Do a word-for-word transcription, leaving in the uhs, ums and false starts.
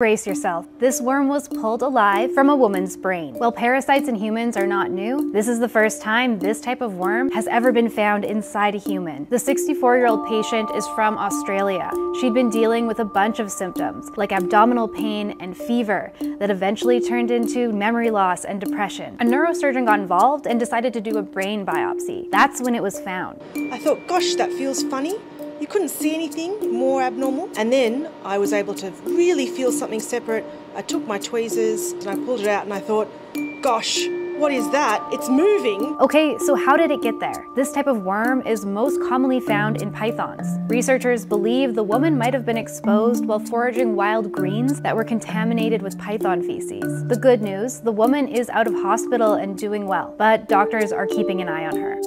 Brace yourself, this worm was pulled alive from a woman's brain. While parasites in humans are not new, this is the first time this type of worm has ever been found inside a human. The sixty-four-year-old patient is from Australia. She'd been dealing with a bunch of symptoms, like abdominal pain and fever, that eventually turned into memory loss and depression. A neurosurgeon got involved and decided to do a brain biopsy. That's when it was found. I thought, gosh, that feels funny. You couldn't see anything more abnormal. And then I was able to really feel something separate. I took my tweezers and I pulled it out and I thought, gosh, what is that? It's moving. Okay, so how did it get there? This type of worm is most commonly found in pythons. Researchers believe the woman might have been exposed while foraging wild greens that were contaminated with python feces. The good news, the woman is out of hospital and doing well, but doctors are keeping an eye on her.